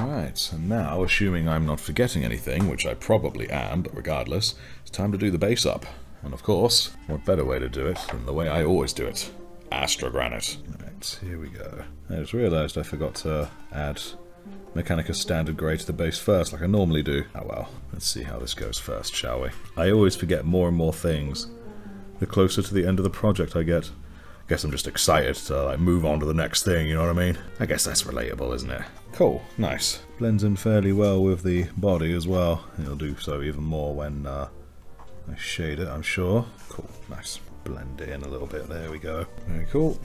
Alright, so now, assuming I'm not forgetting anything, which I probably am, but regardless, it's time to do the base up. And of course, what better way to do it than the way I always do it? Astrogranite. Alright, here we go. I just realised I forgot to add Mechanica Standard Grey to the base first, like I normally do. Oh well, let's see how this goes first, shall we? I always forget more and more things the closer to the end of the project I get. I guess I'm just excited to like, move on to the next thing, you know what I mean? I guess that's relatable, isn't it? Cool, nice. Blends in fairly well with the body as well. It'll do so even more when I shade it, I'm sure. Cool, nice. Blend it in a little bit, there we go. Very cool.